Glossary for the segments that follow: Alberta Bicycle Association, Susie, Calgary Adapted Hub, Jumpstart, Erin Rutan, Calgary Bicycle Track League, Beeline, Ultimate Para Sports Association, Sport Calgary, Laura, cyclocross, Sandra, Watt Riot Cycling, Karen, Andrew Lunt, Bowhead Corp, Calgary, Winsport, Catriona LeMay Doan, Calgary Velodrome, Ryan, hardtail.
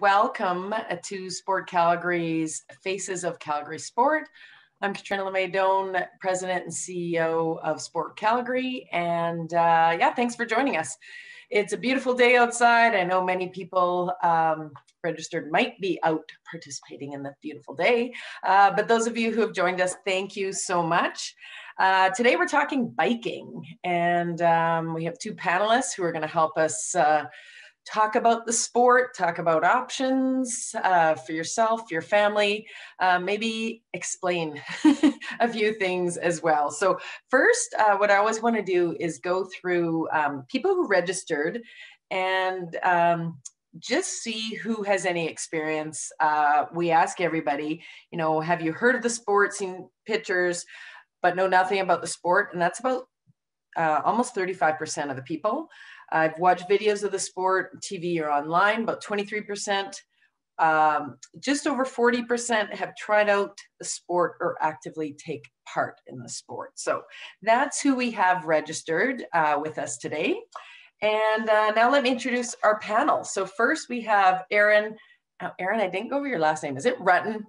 Welcome to Sport Calgary's Faces of Calgary Sport. I'm Catriona LeMay Doan, President and CEO of Sport Calgary, and yeah, thanks for joining us. It's a beautiful day outside. I know many people registered might be out participating in the beautiful day, but those of you who have joined us, thank you so much. Today we're talking biking, and we have two panelists who are going to help us talk about the sport, talk about options for yourself, your family, maybe explain a few things as well. So first, what I always want to do is go through people who registered and just see who has any experience. We ask everybody, you know, have you heard of the sport, seen pictures, but know nothing about the sport? And that's about almost 35% of the people. I've watched videos of the sport, TV or online, about 23%. Just over 40% have tried out the sport or actively take part in the sport. So that's who we have registered with us today. And now let me introduce our panel. So first we have Erin. Oh, Erin, I didn't go over your last name. Is it Rutten?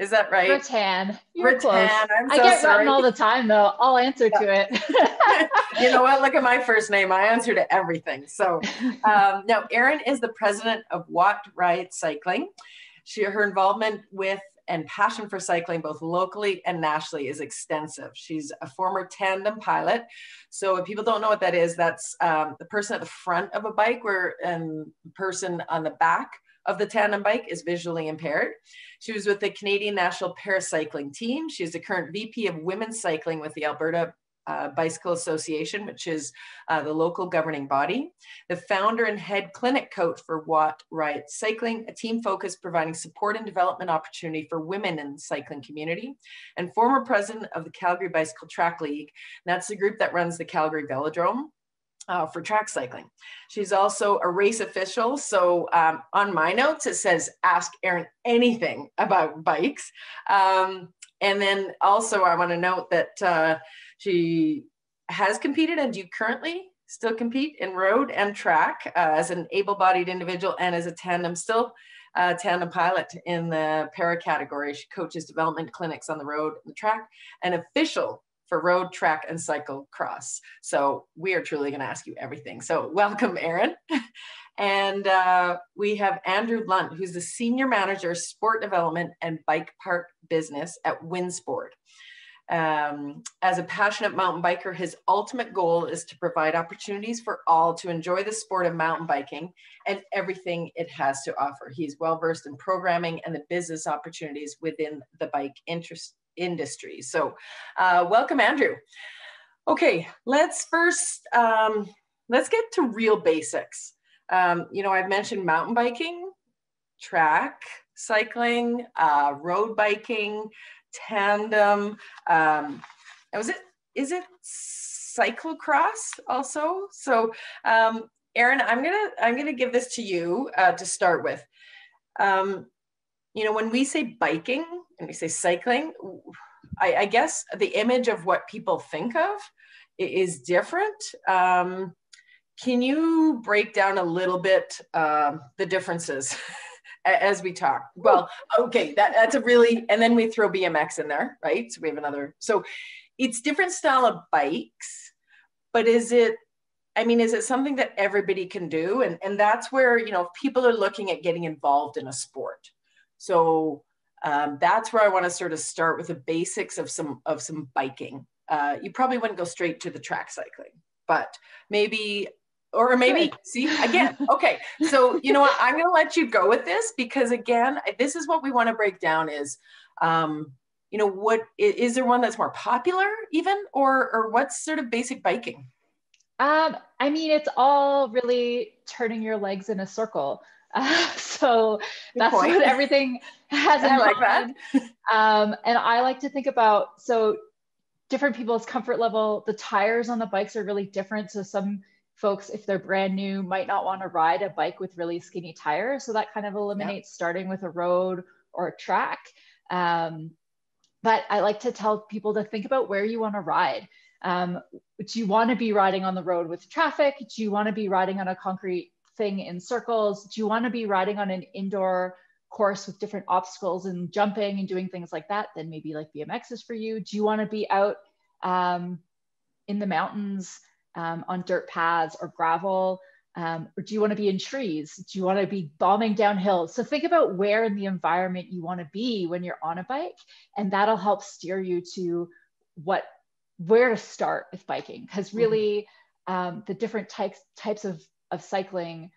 Is that right? Rutan. You're close. I'm so I get Rutan all the time, though. I'll answer to it. You know what? Look at my first name. I answer to everything. So now Erin is the president of Watt Riot Cycling. Her involvement with and passion for cycling, both locally and nationally, is extensive. She's a former tandem pilot. So if people don't know what that is, that's the person at the front of a bike and the person on the back of the tandem bike is visually impaired. She was with the Canadian National Paracycling Team. She is the current VP of Women's Cycling with the Alberta Bicycle Association, which is the local governing body, the founder and head clinic coach for Watt Riot Cycling, a team focused providing support and development opportunity for women in the cycling community, and former president of the Calgary Bicycle Track League. And that's the group that runs the Calgary Velodrome for track cycling. She's also a race official. So on my notes, it says, ask Erin anything about bikes. And then also I want to note that she has competed, and do you currently still compete in road and track as an able-bodied individual and as a tandem, still tandem pilot in the para category. She coaches development clinics on the road and the track, and official for road, track, and cycle cross. So we are truly going to ask you everything. So welcome, Erin. And we have Andrew Lunt, who's the Senior Manager, Sport Development and Bike Park Business at Winsport. As a passionate mountain biker, his ultimate goal is to provide opportunities for all to enjoy the sport of mountain biking and everything it has to offer. He's well-versed in programming and the business opportunities within the bike industry. So welcome, Andrew. Okay, let's first, let's get to real basics. You know, I've mentioned mountain biking, track cycling, road biking, tandem. Is it cyclocross also? So Erin, I'm gonna give this to you to start with. You know, when we say biking and we say cycling, I guess the image of what people think of is different. Can you break down a little bit the differences as we talk? Well, okay, that's a really, and then we throw BMX in there, right? So we have another, so it's different style of bikes, but is it, I mean, is it something that everybody can do? And that's where, you know, people are looking at getting involved in a sport. So that's where I want to sort of start with the basics of some biking. You probably wouldn't go straight to the track cycling, but maybe, or maybe, see, again, okay. So, you know what, I'm going to let you go with this, because again, this is what we want to break down is, you know, what, is there one that's more popular even, or what's sort of basic biking? I mean, it's all really turning your legs in a circle. So that's what everything has in mind. And I like to think about, so different people's comfort level, the tires on the bikes are really different. So some folks, if they're brand new, might not want to ride a bike with really skinny tires. So that kind of eliminates starting with a road or a track. But I like to tell people to think about where you want to ride. Do you want to be riding on the road with traffic? Do you want to be riding on a concrete thing in circles? Do you want to be riding on an indoor course with different obstacles and jumping and doing things like that? Then maybe like BMX is for you. Do you want to be out in the mountains on dirt paths or gravel? Or do you want to be in trees? Do you want to be bombing down hills? So think about where in the environment you want to be when you're on a bike, and that'll help steer you to where to start with biking. Because really the different types of cycling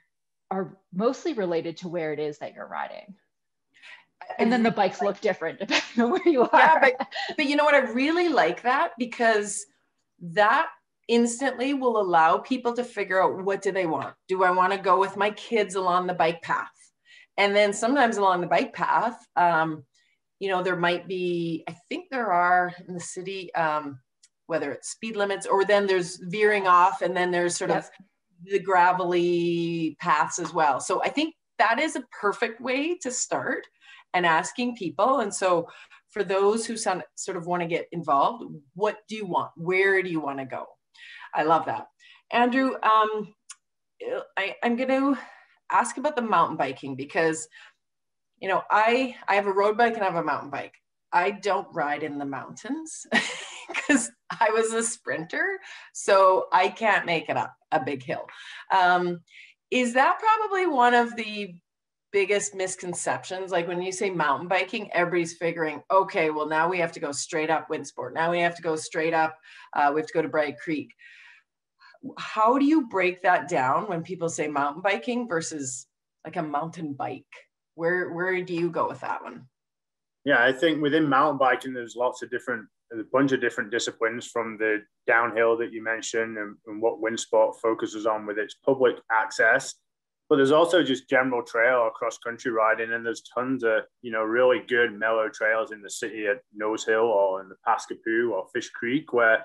are mostly related to where it is that you're riding. And then the bikes look different depending on where you are. Yeah, but you know what? I really like that, because that instantly will allow people to figure out, what do they want? Do I want to go with my kids along the bike path? And then sometimes along the bike path, you know, there might be, I think there are in the city, whether it's speed limits, or then there's veering off, and then there's sort of the gravelly paths as well. So I think that is a perfect way to start and asking people. And so for those who sort of want to get involved, what do you want? Where do you want to go? I love that. Andrew, I'm going to ask about the mountain biking, because, you know, I have a road bike and I have a mountain bike. I don't ride in the mountains because I was a sprinter, so I can't make it up a big hill. Is that probably one of the biggest misconceptions? Like, when you say mountain biking, everybody's figuring, okay, well, now we have to go straight up Winsport. Now we have to go straight up. We have to go to Bragg Creek. How do you break that down when people say mountain biking versus like a mountain bike? Where do you go with that one? Yeah, I think within mountain biking, there's a bunch of different disciplines, from the downhill that you mentioned and what Winsport focuses on with its public access. But there's also just general trail or cross-country riding, and there's tons of, you know, really good mellow trails in the city at Nose Hill or in the Pascapoo or Fish Creek, where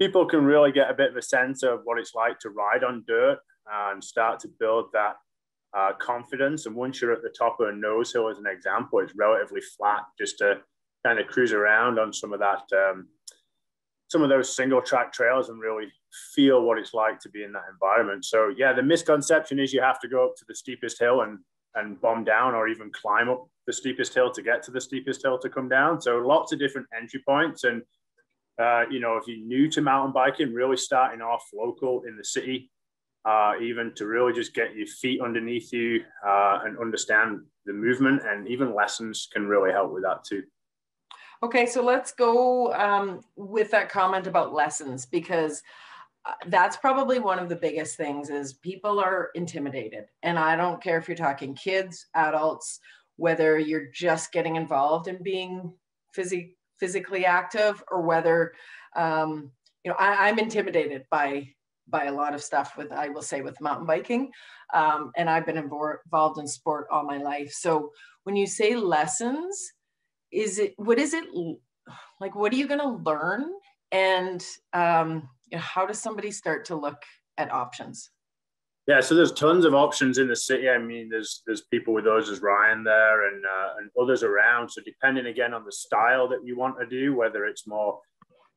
people can really get a bit of a sense of what it's like to ride on dirt and start to build that confidence. And once you're at the top of Nose Hill, as an example, it's relatively flat, just to kind of cruise around on some of that, some of those single track trails, and really feel what it's like to be in that environment. So yeah, the misconception is you have to go up to the steepest hill and bomb down, or even climb up the steepest hill to get to the steepest hill to come down. So lots of different entry points. And you know, if you're new to mountain biking, really starting off local in the city, even to really just get your feet underneath you and understand the movement, and even lessons can really help with that too. Okay, so let's go with that comment about lessons, because that's probably one of the biggest things is people are intimidated. And I don't care if you're talking kids, adults, whether you're just getting involved and being physically active, or whether, you know, I'm intimidated by a lot of stuff I will say with mountain biking. And I've been involved in sport all my life. So when you say lessons, what are you going to learn? And you know, how does somebody start to look at options? Yeah, so there's tons of options in the city. I mean, there's people with those as Ryan there and others around. So depending again on the style that you want to do, whether it's more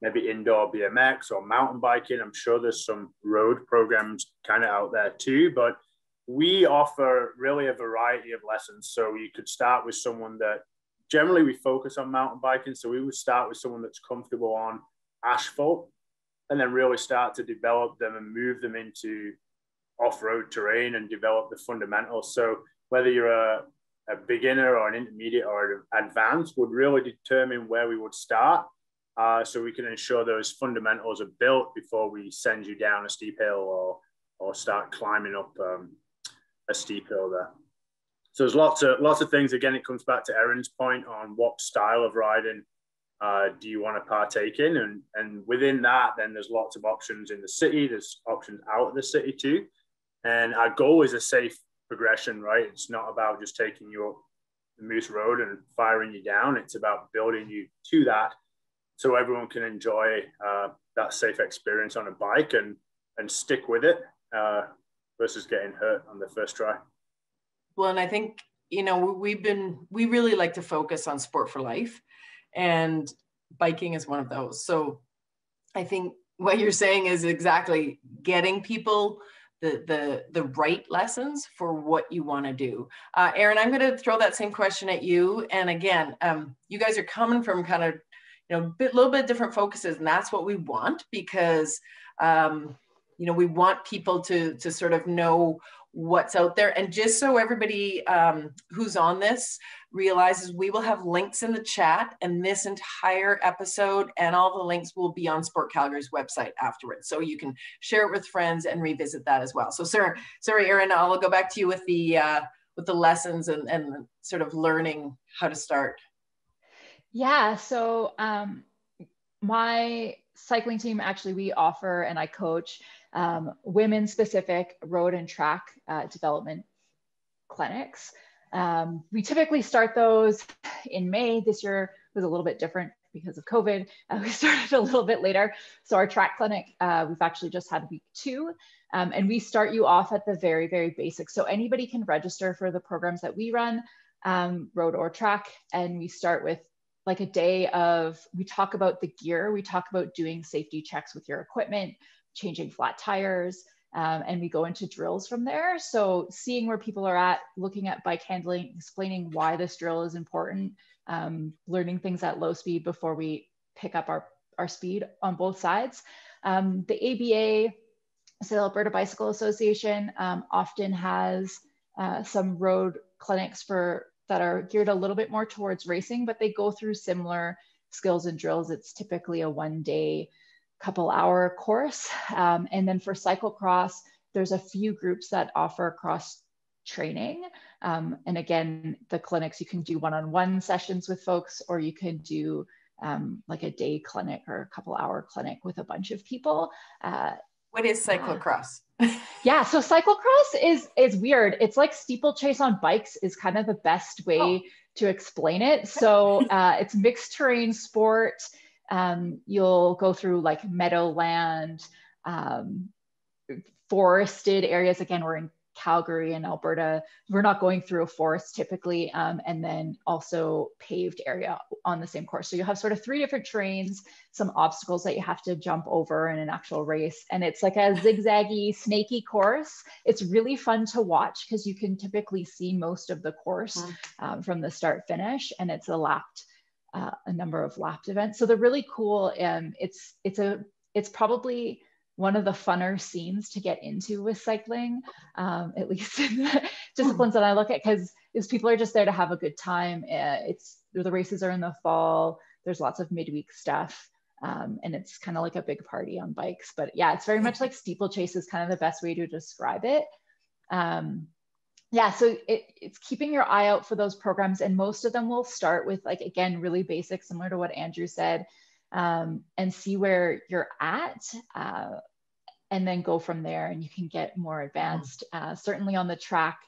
maybe indoor BMX or mountain biking. I'm sure there's some road programs kind of out there too, but we offer really a variety of lessons. So you could start with someone that, generally we focus on mountain biking. So we would start with someone that's comfortable on asphalt, and then really start to develop them and move them into off-road terrain and develop the fundamentals. So whether you're a beginner or an intermediate or an advanced would really determine where we would start. So we can ensure those fundamentals are built before we send you down a steep hill or start climbing up a steep hill there. So there's lots of things. Again, it comes back to Erin's point on what style of riding do you want to partake in. And within that, then there's lots of options in the city. There's options out of the city too. And our goal is a safe progression, right? It's not about just taking you up the Moose Road and firing you down. It's about building you to that, so everyone can enjoy that safe experience on a bike and stick with it versus getting hurt on the first try. Well, and I think, you know, we really like to focus on sport for life, and biking is one of those. So I think what you're saying is exactly getting people the right lessons for what you want to do. Erin, I'm going to throw that same question at you. And again, you guys are coming from kind of, you know, a little bit different focuses, and that's what we want, because, you know, we want people to sort of know what's out there. And just so everybody who's on this realizes, we will have links in the chat, and this entire episode and all the links will be on Sport Calgary's website afterwards. So you can share it with friends and revisit that as well. So sorry, Erin, I'll go back to you with the lessons and sort of learning how to start. Yeah, so my cycling team, actually, we offer and I coach women-specific road and track development clinics. We typically start those in May. This year was a little bit different because of COVID. We started a little bit later. So our track clinic, we've actually just had week 2, and we start you off at the very, very basics. So anybody can register for the programs that we run, road or track, and we start with like a day of, we talk about the gear, we talk about doing safety checks with your equipment, changing flat tires, and we go into drills from there. So seeing where people are at, looking at bike handling, explaining why this drill is important, learning things at low speed before we pick up our speed on both sides. The ABA, so the Alberta Bicycle Association, often has some road clinics for that are geared a little bit more towards racing, but they go through similar skills and drills. It's typically a one-day, couple-hour course. And then for cyclocross, there's a few groups that offer cross training. And again, the clinics, you can do one-on-one sessions with folks, or you can do like a day clinic or a couple-hour clinic with a bunch of people. What is cyclocross? Yeah, so cyclocross is weird. It's like steeplechase on bikes is kind of the best way to explain it. So it's mixed terrain sport. You'll go through like meadowland, forested areas. Again, we're in Calgary and Alberta. We're not going through a forest typically, and then also paved area on the same course. So you'll have sort of 3 different terrains, some obstacles that you have to jump over in an actual race. And it's like a zigzaggy, snaky course. It's really fun to watch because you can typically see most of the course from the start finish, and it's a number of lapped events. So they're really cool. It's probably one of the funner scenes to get into with cycling, at least in the disciplines that I look at, because people are just there to have a good time. The races are in the fall. There's lots of midweek stuff. And it's kind of like a big party on bikes, but yeah, it's very much like steeplechase is kind of the best way to describe it. Yeah, so it's keeping your eye out for those programs, and most of them will start with, like, again, really basic, similar to what Andrew said, and see where you're at, and then go from there, and you can get more advanced. Certainly on the track,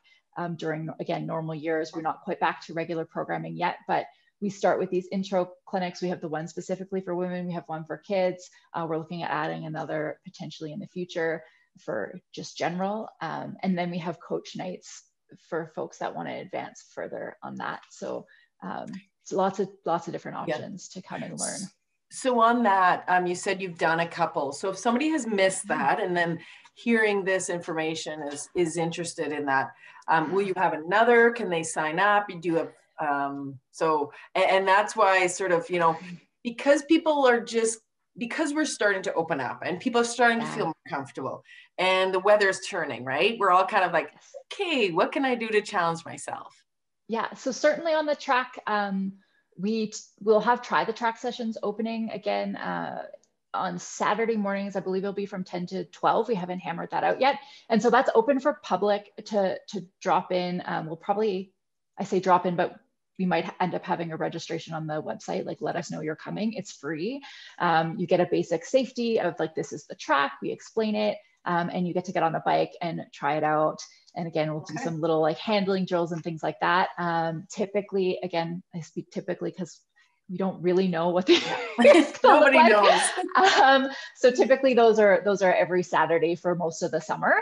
during, again, normal years, we're not quite back to regular programming yet, but we start with these intro clinics. We have the one specifically for women, we have one for kids. We're looking at adding another potentially in the future for just general, and then we have coach nights for folks that want to advance further on that. So it's lots of different options to come and learn. So on that, you said you've done a couple. So if somebody has missed that and then hearing this information is interested in that, will you have another? Can they sign up? You do have and that's why, sort of, you know, because people are just, because we're starting to open up and people are starting to feel more comfortable and the weather's turning, right? We're all kind of like, okay, what can I do to challenge myself? Yeah, so certainly on the track, we will have try the track sessions opening again on Saturday mornings. I believe it'll be from 10 to 12. We haven't hammered that out yet. And so that's open for public to drop in. We'll probably, I say drop in, but we might end up having a registration on the website, like, let us know you're coming. It's free. You get a basic safety of, like, this is the track, we explain it, and you get to get on a bike and try it out. And again, we'll do some little, like, handling drills and things like that. Typically, again, I speak typically because we don't really know what the nobody knows. So typically those are every Saturday for most of the summer.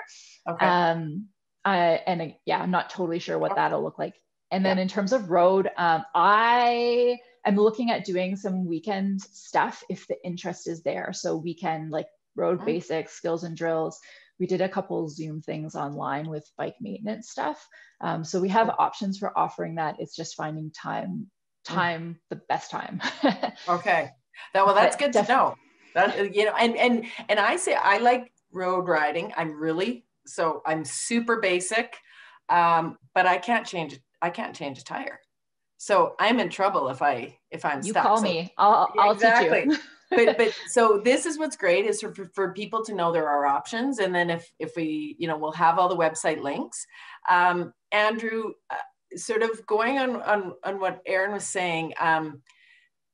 I'm not totally sure what that'll look like. And then in terms of road, I am looking at doing some weekend stuff if the interest is there. So weekend, like, road basics, skills and drills. We did a couple Zoom things online with bike maintenance stuff. So we have options for offering that. It's just finding time, the best time. Okay. Now, well, that's good to know. That, you know, and I say, I like road riding. I'm super basic, but I can't change a tire. So I'm in trouble if I'm stuck. You call me, I'll teach you. But so this is what's great is for people to know there are options. And then if we, you know, we'll have all the website links. Andrew, sort of going on what Erin was saying,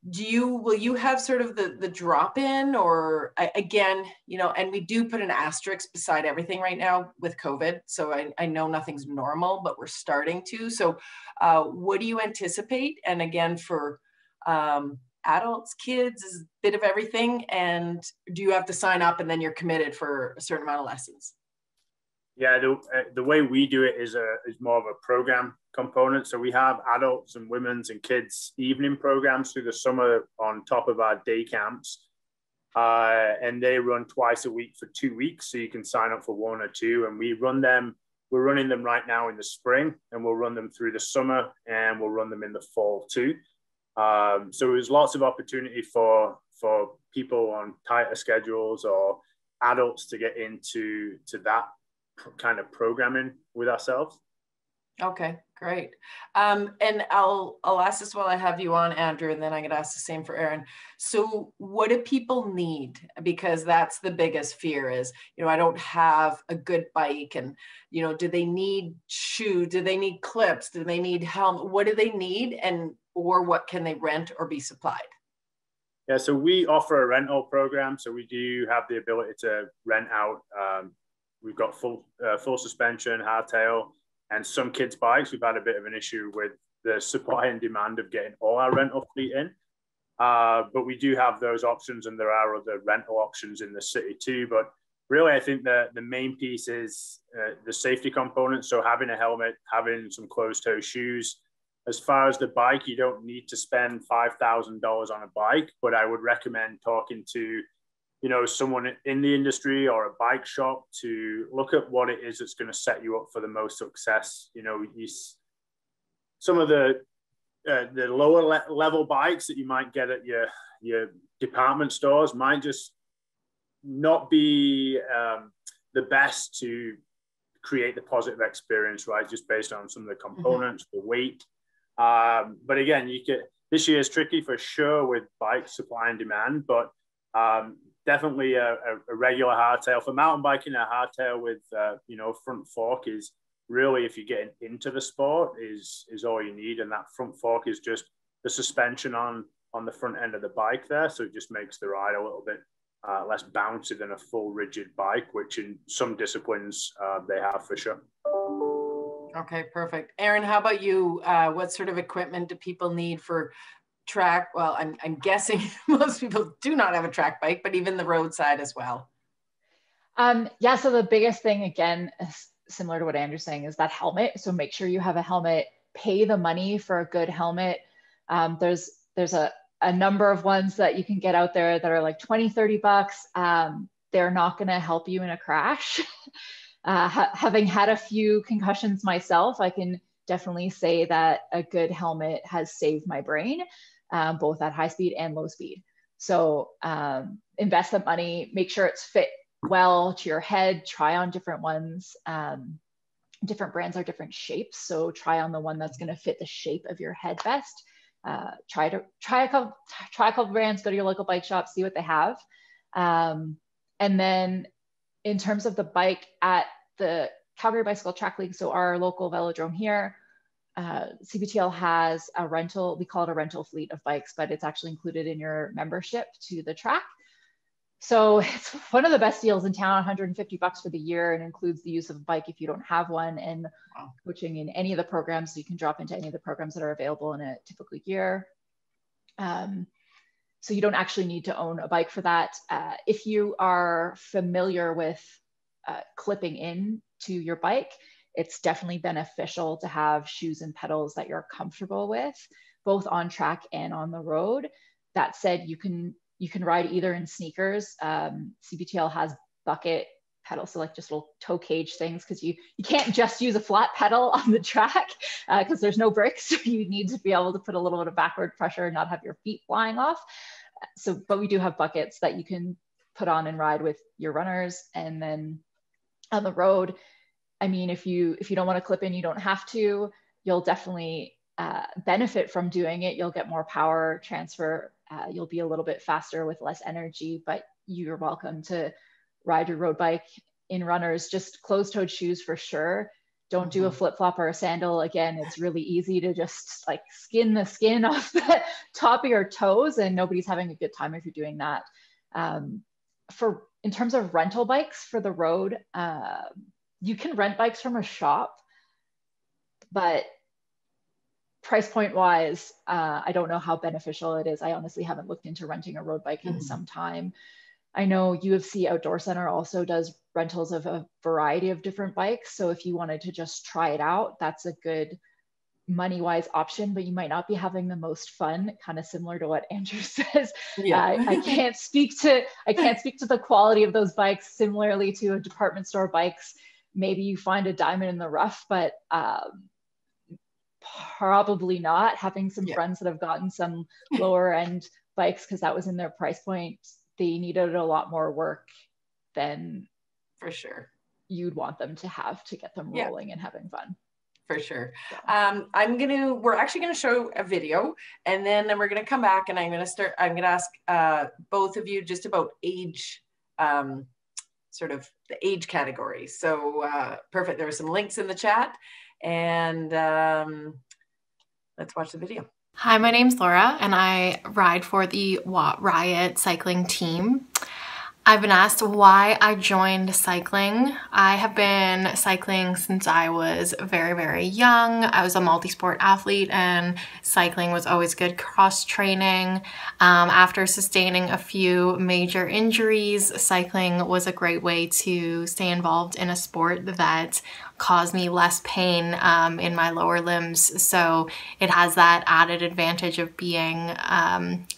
will you have sort of the drop in, or again, you know, and we do put an asterisk beside everything right now with COVID. So I know nothing's normal, but we're starting to. So what do you anticipate? And again, for adults, kids, is a bit of everything. And do you have to sign up and then you're committed for a certain amount of lessons? Yeah, the way we do it is more of a program component. So we have adults and women's and kids evening programs through the summer on top of our day camps. And they run twice a week for 2 weeks. So you can sign up for one or two, and we run them. We're running them right now in the spring, and we'll run them through the summer, and we'll run them in the fall too. So there's lots of opportunity for people on tighter schedules or adults to get into that kind of programming with ourselves. Okay, great. And I'll ask this while I have you on, Andrew, and then I'm gonna ask the same for Erin. So what do people need? Because that's the biggest fear is, you know, I don't have a good bike, and, you know, do they need shoe? Do they need clips? Do they need helmet? What do they need? And, or what can they rent or be supplied? Yeah, so we offer a rental program. So we do have the ability to rent out, we've got full suspension, hardtail, and some kids' bikes. We've had a bit of an issue with the supply and demand of getting all our rental fleet in. But we do have those options, and there are other rental options in the city too. But really, I think the main piece is the safety component. So having a helmet, having some closed-toe shoes. As far as the bike, you don't need to spend $5,000 on a bike, but I would recommend talking to, you know, someone in the industry or a bike shop to look at what it is that's going to set you up for the most success. You know, some of the lower level bikes that you might get at your department stores might just not be the best to create the positive experience, right? Just based on some of the components, the weight. But again, this year is tricky for sure with bike supply and demand, but definitely a regular hardtail for mountain biking. A hardtail with you know, front fork is really, if you're getting into the sport, is all you need, and that front fork is just the suspension on the front end of the bike there, so it just makes the ride a little bit less bouncy than a full rigid bike, which in some disciplines they have for sure. Okay, perfect. Erin, how about you? What sort of equipment do people need for track? Well, I'm guessing most people do not have a track bike, but even the roadside as well. Yeah, so the biggest thing, again, similar to what Andrew's saying, is that helmet. So make sure you have a helmet, pay the money for a good helmet. There's a number of ones that you can get out there that are like 20, 30 bucks. They're not gonna help you in a crash. Having had a few concussions myself, I can definitely say that a good helmet has saved my brain, both at high speed and low speed. So invest the money, make sure it's fit well to your head, try on different ones. Different brands are different shapes. So try on the one that's gonna fit the shape of your head best. Try a couple brands, go to your local bike shop, see what they have. And then in terms of the bike at the Calgary Bicycle Track League, so our local velodrome here, CBTL has a rental, we call it a rental fleet of bikes, but it's actually included in your membership to the track. So it's one of the best deals in town, 150 bucks for the year, and includes the use of a bike if you don't have one, and coaching in any of the programs. So you can drop into any of the programs that are available in a typical year. So you don't actually need to own a bike for that. If you are familiar with clipping in to your bike, it's definitely beneficial to have shoes and pedals that you're comfortable with, both on track and on the road. That said, you can ride either in sneakers. CBTL has bucket pedals, so like just little toe cage things, because you can't just use a flat pedal on the track because there's no brakes. So you need to be able to put a little bit of backward pressure and not have your feet flying off. So, but we do have buckets that you can put on and ride with your runners. And then on the road, I mean, if you don't want to clip in, you don't have to. You'll definitely benefit from doing it. You'll get more power transfer. You'll be a little bit faster with less energy, but you're welcome to ride your road bike in runners, just closed-toed shoes for sure. Don't do a flip-flop or a sandal. Again, it's really easy to just like skin the skin off the top of your toes, and nobody's having a good time if you're doing that. In terms of rental bikes for the road, you can rent bikes from a shop, but price point wise, I don't know how beneficial it is. I honestly haven't looked into renting a road bike in some time. I know UFC Outdoor Center also does rentals of a variety of different bikes. So if you wanted to just try it out, that's a good money-wise option, but you might not be having the most fun, kind of similar to what Andrew says. Yeah. I can't speak to the quality of those bikes, similarly to department store bikes. Maybe you find a diamond in the rough, but probably not. Having some friends that have gotten some lower end bikes, because that was in their price point, they needed a lot more work than for sure you'd want them to have to get them rolling and having fun. For sure. We're actually gonna show a video, and then we're gonna come back, and I'm gonna ask both of you just about age, sort of the age category. So perfect, there are some links in the chat, and let's watch the video. Hi, my name's Laura, and I ride for the Watt Riot Cycling team. I've been asked why I joined cycling. I have been cycling since I was very, very young. I was a multi-sport athlete, and cycling was always good cross-training. After sustaining a few major injuries, cycling was a great way to stay involved in a sport that caused me less pain in my lower limbs. So it has that added advantage of being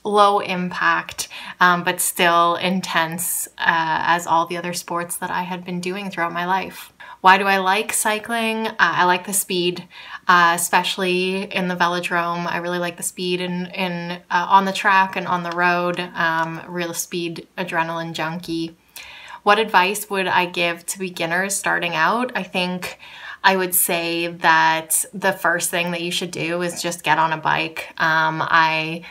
low impact, but still intense as all the other sports that I had been doing throughout my life. Why do I like cycling? I like the speed, especially in the velodrome. I really like the speed on the track and on the road. Real speed adrenaline junkie. What advice would I give to beginners starting out? I think I would say that the first thing that you should do is just get on a bike. I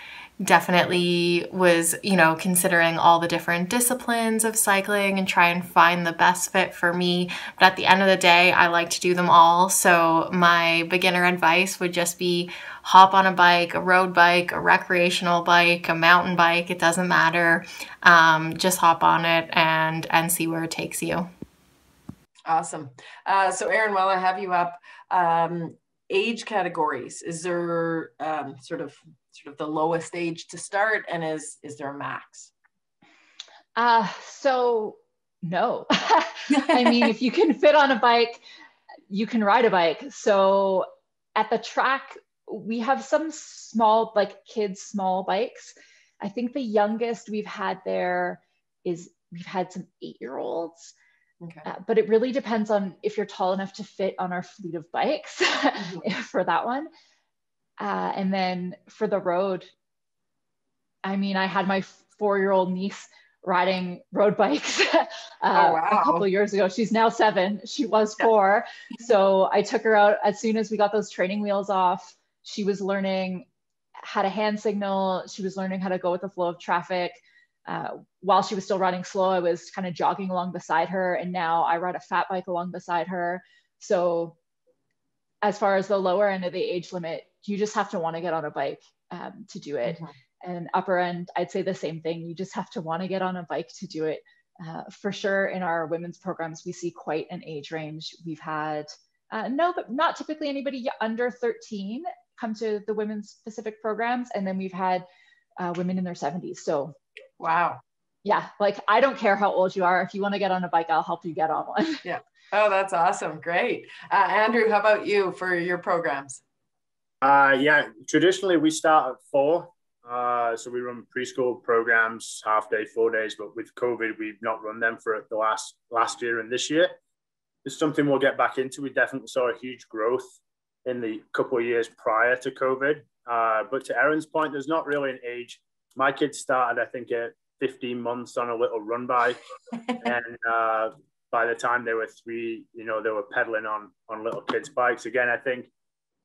definitely was, considering all the different disciplines of cycling and try and find the best fit for me. But at the end of the day, I like to do them all. So my beginner advice would just be hop on a bike, a road bike, a recreational bike, a mountain bike, it doesn't matter. Just hop on it and see where it takes you. Awesome. So Erin, while I have you up, age categories, is there sort of the lowest age to start, and is there a max? So no. I mean, if you can fit on a bike, you can ride a bike. So at the track, we have some small, small bikes. I think the youngest we've had there is, we've had some 8-year-olds. Okay. But it really depends on if you're tall enough to fit on our fleet of bikes for that one. And then for the road, I mean, I had my 4-year-old niece riding road bikes a couple of years ago. She's now 7. She was 4. So I took her out as soon as we got those training wheels off. She was learning how to hand signal. She was learning how to go with the flow of traffic. While she was still riding slow, I was kind of jogging along beside her. And now I ride a fat bike along beside her. So as far as the lower end of the age limit, you just have to want to get on a bike to do it. And upper end, I'd say the same thing. You just have to want to get on a bike to do it. For sure, in our women's programs, we see quite an age range. We've had, but not typically anybody under 13 come to the women's specific programs. And then we've had women in their 70s. So wow. Yeah, I don't care how old you are. If you want to get on a bike, I'll help you get on one. Yeah. Oh, that's awesome. Great. Andrew, how about you for your programs? Yeah, traditionally we start at 4. So we run preschool programs, half day, 4 days, but with COVID, we've not run them for the last year and this year. It's something we'll get back into. We definitely saw a huge growth in the couple of years prior to COVID. But to Erin's point, there's not really an age. My kids started, I think, at 15 months on a little run bike. And by the time they were three, you know, they were pedaling on little kids' bikes. Again, I think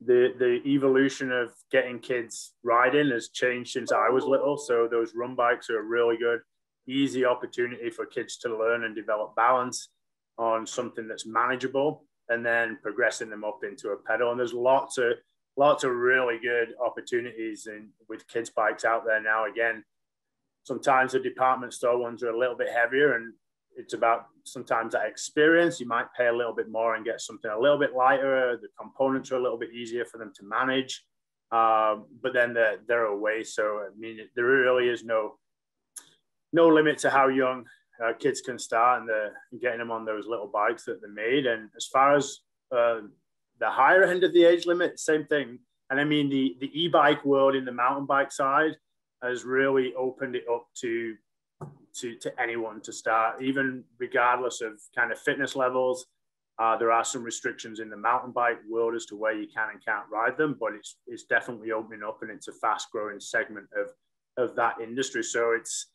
the evolution of getting kids riding has changed since I was little. So those run bikes are a really good, easy opportunity for kids to learn and develop balance on something that's manageable, and then progressing them up into a pedal. And there's lots of really good opportunities with kids' bikes out there now. Again, sometimes the department store ones are a little bit heavier, and it's about sometimes that experience. You might pay a little bit more and get something a little bit lighter. The components are a little bit easier for them to manage, but then they're away. So, I mean, there really is no limit to how young kids can start, and getting them on those little bikes that they're made. And as far as the higher end of the age limit, same thing. And I mean, the e-bike world in the mountain bike side has really opened it up to anyone to start, even regardless of kind of fitness levels. There are some restrictions in the mountain bike world as to where you can and can't ride them, but it's definitely opening up, and it's a fast-growing segment of that industry. So it's,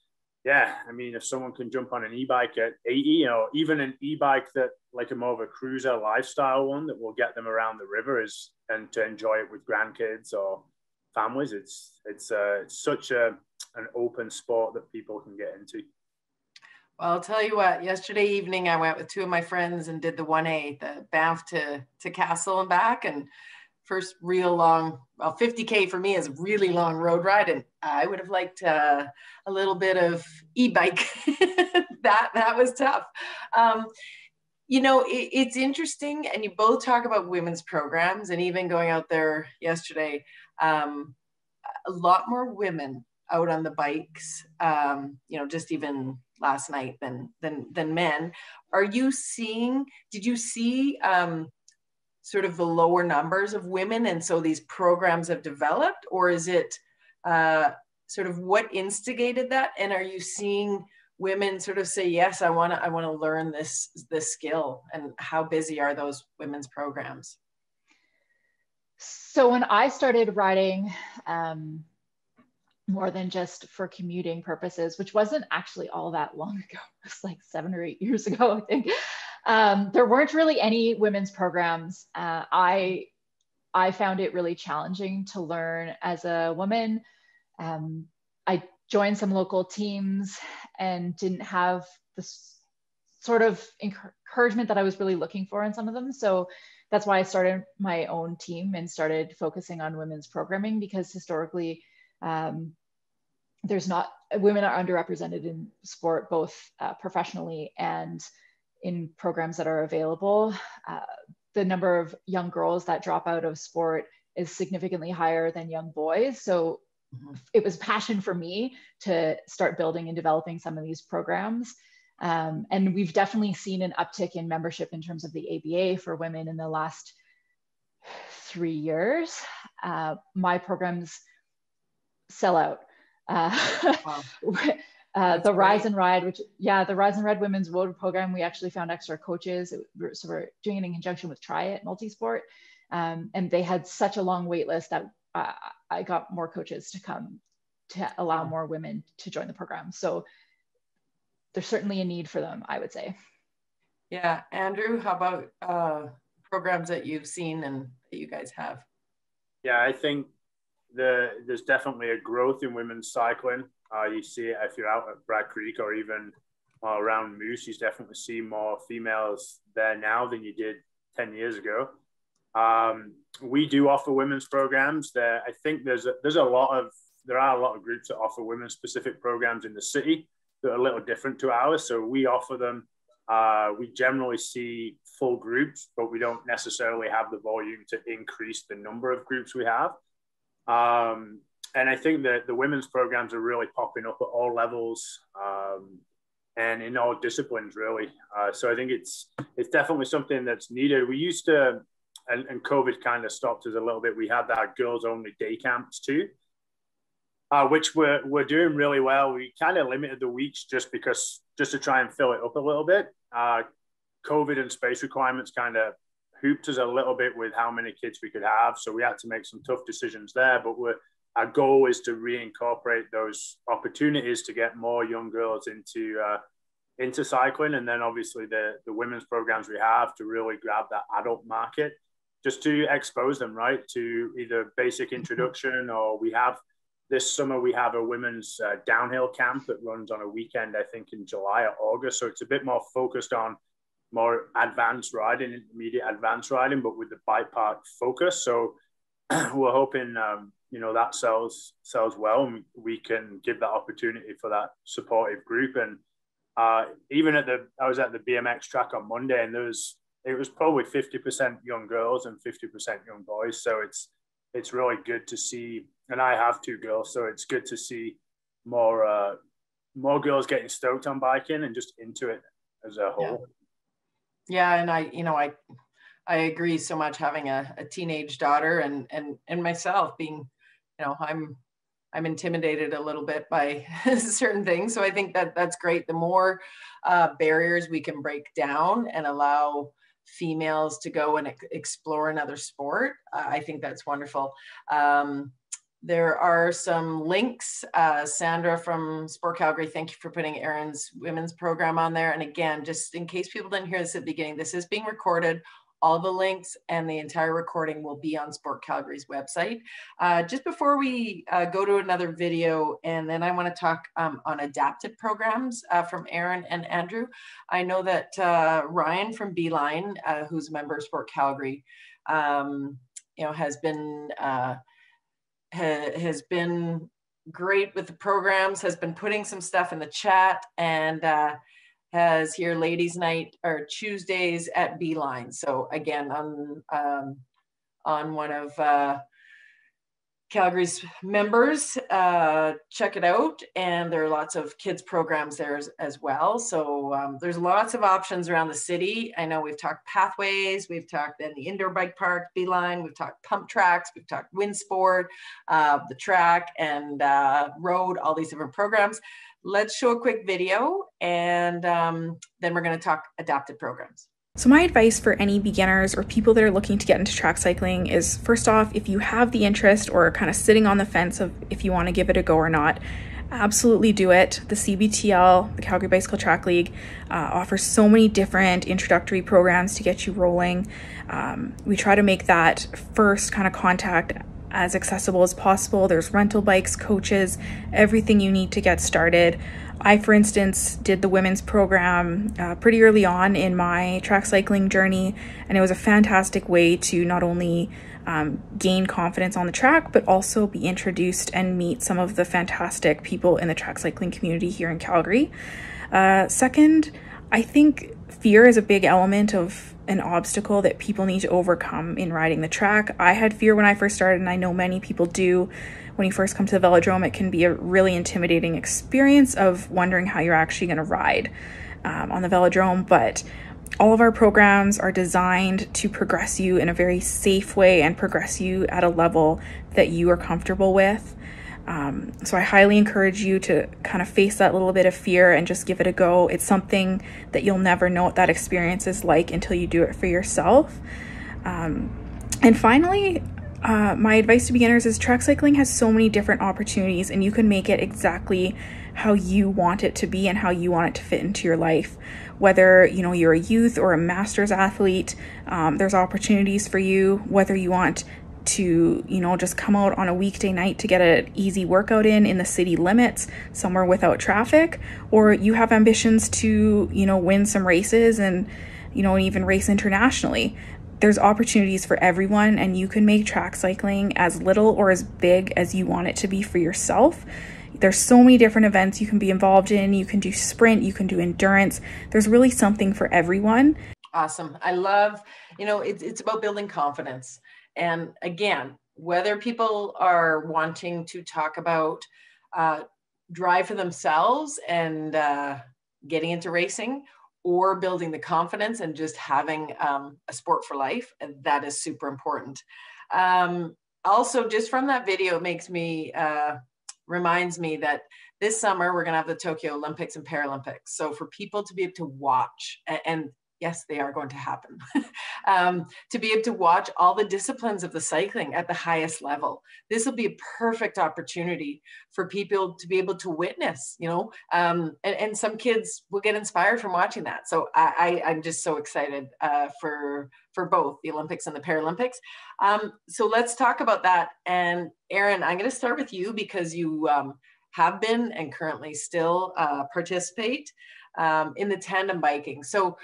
yeah, I mean, if someone can jump on an e-bike at 80, or even an e-bike that like a more of a cruiser lifestyle one that will get them around the river and to enjoy it with grandkids or families, it's such an open sport that people can get into. Well, I'll tell you what, yesterday evening, I went with two of my friends and did the 1A, the Banff to Castle and back, and first real long, well, 50K for me is a really long road ride, and I would have liked a little bit of e-bike. that was tough. You know, it's interesting, and you both talk about women's programs, and even going out there yesterday, a lot more women out on the bikes, you know, just even last night than men. Are you seeing, did you see sort of the lower numbers of women, and so these programs have developed, or is it sort of what instigated that? And are you seeing women sort of say, yes, I wanna learn this skill, and how busy are those women's programs? So when I started riding, more than just for commuting purposes, which wasn't actually all that long ago, it was like 7 or 8 years ago, I think. There weren't really any women's programs. I found it really challenging to learn as a woman. I joined some local teams and didn't have the sort of encouragement that I was really looking for in some of them. So that's why I started my own team and started focusing on women's programming, because historically, women are underrepresented in sport, both professionally and in programs that are available. The number of young girls that drop out of sport is significantly higher than young boys. So it was passion for me to start building and developing some of these programs. And we've definitely seen an uptick in membership in terms of the ABA for women in the last 3 years. My programs sell out. Wow. The Rise and Ride, the Rise and Ride Women's Road Program, we actually found extra coaches. So we're doing it in conjunction with Try It Multisport. And they had such a long wait list that I got more coaches to come to allow more women to join the program. So there's certainly a need for them, I would say. Yeah, Andrew, how about programs that you've seen and that you guys have? Yeah, I think there's definitely a growth in women's cycling. You see it if you're out at Brad Creek or even around Moose. You definitely see more females there now than you did 10 years ago. We do offer women's programs. I think there are a lot of groups that offer women's specific programs in the city that are a little different to ours. So we offer them. We generally see full groups, but we don't necessarily have the volume to increase the number of groups we have. And I think that the women's programs are really popping up at all levels and in all disciplines, really. So I think it's definitely something that's needed. We used to, and COVID kind of stopped us a little bit, we had our girls-only day camps too. which we're doing really well. We kind of limited the weeks just to try and fill it up a little bit. COVID and space requirements kind of hooped us a little bit with how many kids we could have. So we had to make some tough decisions there, but our goal is to reincorporate those opportunities to get more young girls into cycling. And then obviously the women's programs we have to really grab that adult market, just to expose them, right, to either basic introduction, or we have this summer, we have a women's downhill camp that runs on a weekend, I think in July or August. So it's a bit more focused on more advanced riding, intermediate advanced riding, but with the bike park focus. So we're hoping, that sells well, and we can give that opportunity for that supportive group. And even I was at the BMX track on Monday, and it was probably 50% young girls and 50% young boys. So it's really good to see. And I have two girls, so it's good to see more girls getting stoked on biking and just into it as a whole. Yeah. And I agree so much, having a teenage daughter and myself being, I'm intimidated a little bit by certain things. So I think that's great. The more barriers we can break down and allow females to go and explore another sport, I think that's wonderful. There are some links. Sandra from Sport Calgary, thank you for putting Erin's women's program on there. And again, just in case people didn't hear this at the beginning, this is being recorded. All the links and the entire recording will be on Sport Calgary's website. Just before we go to another video, and then I want to talk on adapted programs from Erin and Andrew. I know that Ryan from Beeline, who's a member of Sport Calgary, has been great with the programs, has been putting some stuff in the chat, and has here ladies night or Tuesdays at Beeline. So again, on one of Calgary's members, check it out. And there are lots of kids programs there as well. So there's lots of options around the city. I know we've talked pathways, we've talked in the indoor bike park, Beeline, we've talked pump tracks, we've talked Winsport, the track and road, all these different programs. Let's show a quick video, and then we're going to talk adapted programs. So my advice for any beginners or people that are looking to get into track cycling is, first off, if you have the interest or are kind of sitting on the fence of if you want to give it a go or not, absolutely do it. The CBTL, the Calgary Bicycle Track League, offers so many different introductory programs to get you rolling. We try to make that first kind of contact as accessible as possible. There's rental bikes, coaches, everything you need to get started. I, for instance, did the women's program pretty early on in my track cycling journey, and it was a fantastic way to not only gain confidence on the track, but also be introduced and meet some of the fantastic people in the track cycling community here in Calgary. Second, I think fear is a big element of an obstacle that people need to overcome in riding the track. I had fear when I first started, and I know many people do. When you first come to the velodrome, it can be a really intimidating experience of wondering how you're actually going to ride on the velodrome, but all of our programs are designed to progress you in a very safe way and progress you at a level that you are comfortable with. So I highly encourage you to kind of face that little bit of fear and just give it a go. It's something that you'll never know what that experience is like until you do it for yourself. And finally, my advice to beginners is track cycling has so many different opportunities, and you can make it exactly how you want it to be and how you want it to fit into your life. Whether you're a youth or a master's athlete, there's opportunities for you. Whether you want to just come out on a weekday night to get an easy workout in the city limits somewhere without traffic, or you have ambitions to win some races and even race internationally, there's opportunities for everyone, and you can make track cycling as little or as big as you want it to be for yourself. There's so many different events you can be involved in. You can do sprint, you can do endurance. There's really something for everyone. Awesome. I love, it's about building confidence. And again, whether people are wanting to talk about drive for themselves and getting into racing, or building the confidence and just having a sport for life, and that is super important. Also, just from that video, it makes me reminds me that this summer we're going to have the Tokyo Olympics and Paralympics. So for people to be able to watch, and yes, they are going to happen, to be able to watch all the disciplines of the cycling at the highest level, this will be a perfect opportunity for people to be able to witness, you know, and some kids will get inspired from watching that. So I'm just so excited for both the Olympics and the Paralympics. So let's talk about that. And Erin, I'm going to start with you because you have been and currently still participate in the tandem biking. So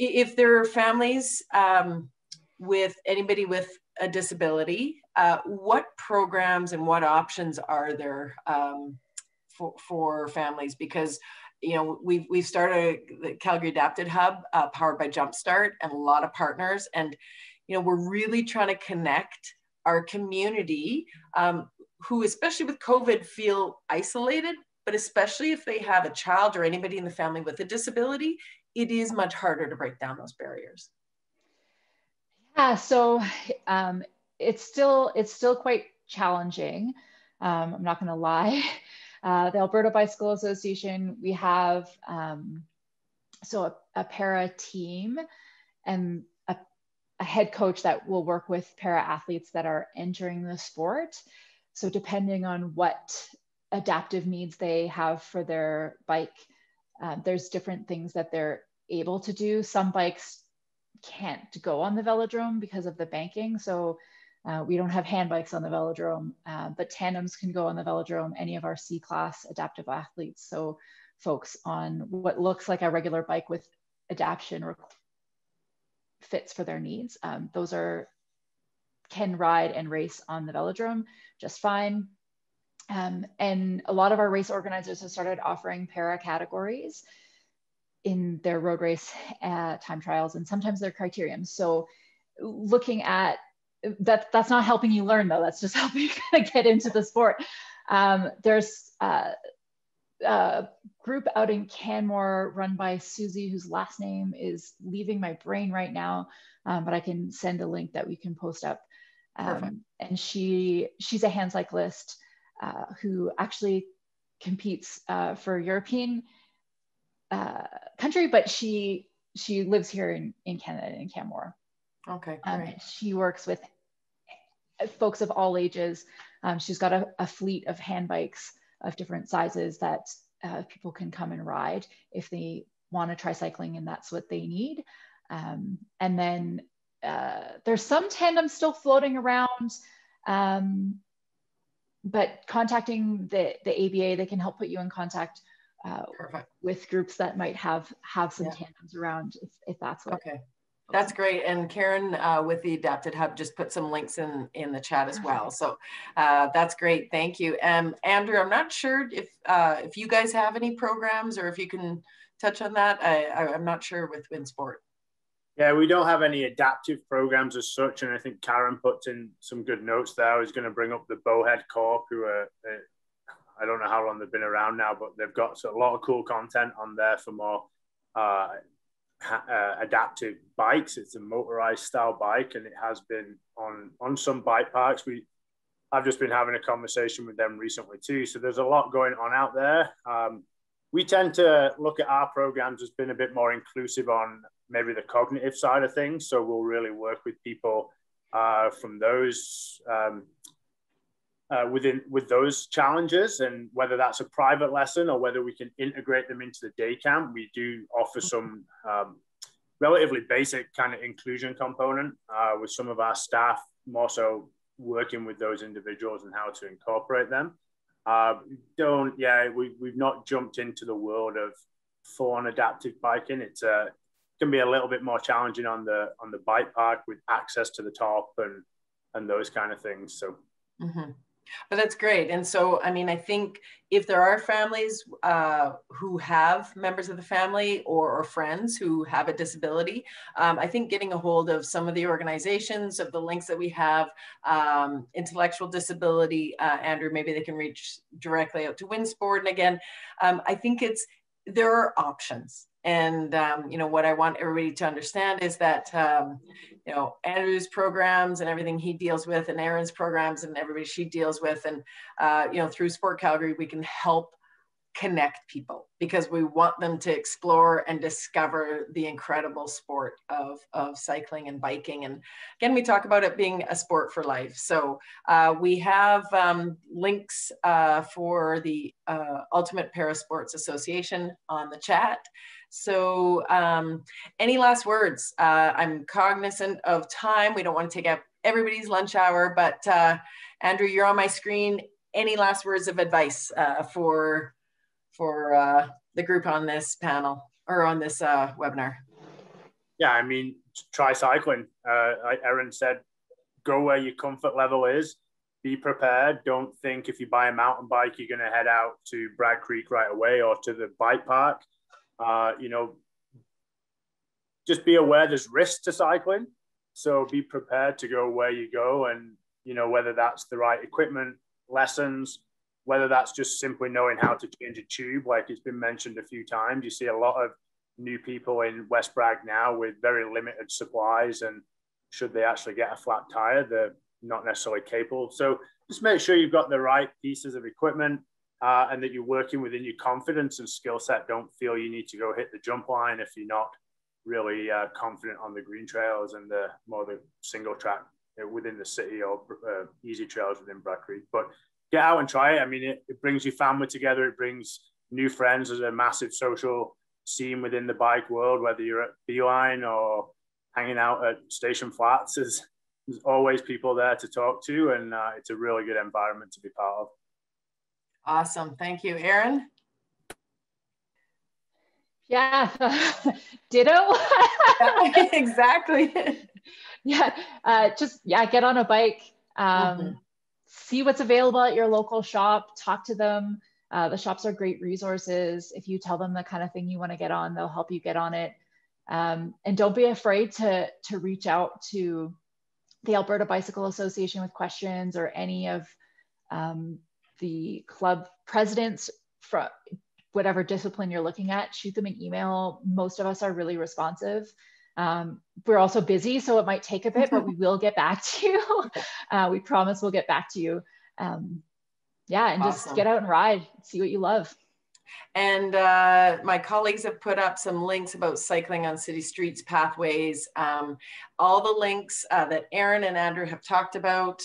if there are families with anybody with a disability, what programs and what options are there for families? Because, you know, we've started the Calgary Adapted Hub powered by Jumpstart and a lot of partners. And, you know, we're really trying to connect our community who, especially with COVID, feel isolated, but especially if they have a child or anybody in the family with a disability, it is much harder to break down those barriers. Yeah, so it's still quite challenging. I'm not going to lie. The Alberta Bicycle Association, we have a para team and a head coach that will work with para athletes that are entering the sport. So depending on what adaptive needs they have for their bike, there's different things that they're able to do. Some bikes can't go on the velodrome because of the banking. So we don't have hand bikes on the velodrome, but tandems can go on the velodrome, any of our C-class adaptive athletes. So folks on what looks like a regular bike with adaption or fits for their needs, those can ride and race on the velodrome just fine. And a lot of our race organizers have started offering para categories in their road race time trials and sometimes their criterium. So looking at that, that's not helping you learn though, that's just helping you kind of get into the sport. There's a group out in Canmore run by Susie, whose last name is leaving my brain right now, but I can send a link that we can post up. And she's a hand cyclist who actually competes for European country, but she lives here in Canada, in Canmore. Okay, great. She works with folks of all ages. She's got a fleet of hand bikes of different sizes that people can come and ride if they want to try cycling and that's what they need. And then there's some tandems still floating around. But contacting the ABA, they can help put you in contact with groups that might have some tandems around if that's what. Okay, that's great. And Karen with the Adapted Hub just put some links in the chat as well. So that's great. Thank you. Andrew, I'm not sure if you guys have any programs or if you can touch on that. I'm not sure with Winsport. Yeah, we don't have any adaptive programs as such, and I think Karen put in some good notes there. I was going to bring up the Bowhead Corp, who are, I don't know how long they've been around now, but they've got a lot of cool content on there for more adaptive bikes. It's a motorized style bike, and it has been on some bike parks. I've just been having a conversation with them recently too, so there's a lot going on out there. We tend to look at our programs as being a bit more inclusive on maybe the cognitive side of things. So we'll really work with people from those with those challenges, and whether that's a private lesson or whether we can integrate them into the day camp, we do offer some relatively basic kind of inclusion component with some of our staff, more so working with those individuals and how to incorporate them. We've not jumped into the world of full on adaptive biking. It's can be a little bit more challenging on the bike park with access to the top and those kind of things. So, but that's great. And so, I mean, I think if there are families who have members of the family or friends who have a disability, I think getting a hold of some of the organizations, of the links that we have, intellectual disability, Andrew, maybe they can reach directly out to Winsport. And again, I think there are options. And, you know, what I want everybody to understand is that, you know, Andrew's programs and everything he deals with, and Erin's programs and everybody she deals with, and, you know, through Sport Calgary, we can help connect people, because we want them to explore and discover the incredible sport of cycling and biking. And again, we talk about it being a sport for life. So we have links for the Ultimate Para Sports Association on the chat. So any last words? I'm cognizant of time. We don't want to take up everybody's lunch hour, but Andrew, you're on my screen. Any last words of advice for the group on this panel or on this webinar? Yeah, I mean, try cycling. Like Erin said, go where your comfort level is, be prepared. Don't think if you buy a mountain bike, you're gonna head out to Brad Creek right away or to the bike park. You know, just be aware there's risks to cycling. So be prepared to go where you go, and, you know, whether that's the right equipment, lessons, whether that's just simply knowing how to change a tube, like it's been mentioned a few times. You see a lot of new people in West Bragg now with very limited supplies, and should they actually get a flat tire, they're not necessarily capable. So just make sure you've got the right pieces of equipment and that you're working within your confidence and skill set. Don't feel you need to go hit the jump line if you're not really confident on the green trails and the more the single track within the city, or easy trails within Bragg Creek. But get out and try it. I mean, it brings your family together. It brings new friends. There's a massive social scene within the bike world, whether you're at Beeline or hanging out at Station Flats. There's always people there to talk to, and it's a really good environment to be part of. Awesome. Thank you. Erin? Yeah. Ditto. Exactly. Yeah. Just, yeah, get on a bike. See what's available at your local shop, talk to them. The shops are great resources. If you tell them the kind of thing you want to get on, they'll help you get on it. And don't be afraid to reach out to the Alberta Bicycle Association with questions, or any of the club presidents from whatever discipline you're looking at. Shoot them an email. Most of us are really responsive. We're also busy, so it might take a bit, but we will get back to you. We promise we'll get back to you. Yeah, and awesome. Just get out and ride, see what you love. And my colleagues have put up some links about cycling on city streets, pathways. All the links that Erin and Andrew have talked about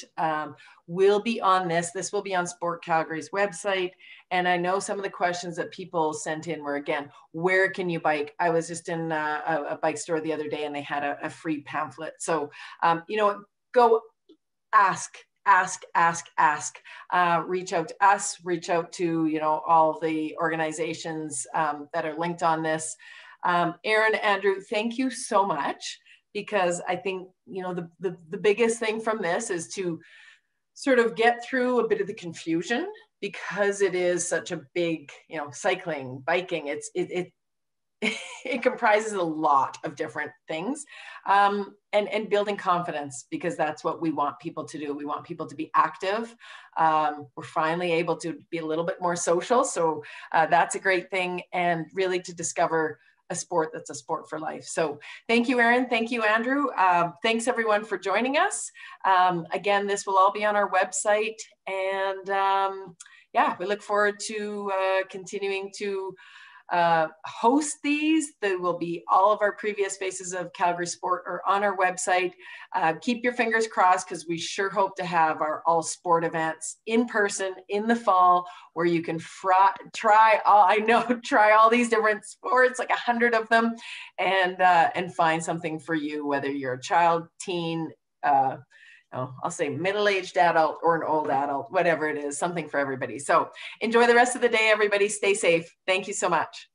will be on this. This will be on Sport Calgary's website. And I know some of the questions that people sent in were, again, where can you bike? I was just in a bike store the other day, and they had a free pamphlet. So, you know, go ask. Ask, ask, ask, reach out to us, reach out to, you know, all the organizations that are linked on this. Erin, Andrew, thank you so much, because I think, you know, the biggest thing from this is to sort of get through a bit of the confusion, because it is such a big, you know, cycling, biking, it comprises a lot of different things, and building confidence, because that's what we want people to do. We want people to be active. We're finally able to be a little bit more social. So that's a great thing, and really to discover a sport that's a sport for life. So thank you, Erin. Thank you, Andrew. Thanks everyone for joining us. Again, this will all be on our website, and yeah, we look forward to continuing to host these. There will be all of our previous Faces of Calgary Sport are on our website. Keep your fingers crossed, because we sure hope to have our all sport events in person in the fall, where you can try all these different sports, like 100 of them, and find something for you, whether you're a child, teen, I'll say middle-aged adult, or an old adult, whatever it is, something for everybody. So enjoy the rest of the day, everybody. Stay safe. Thank you so much.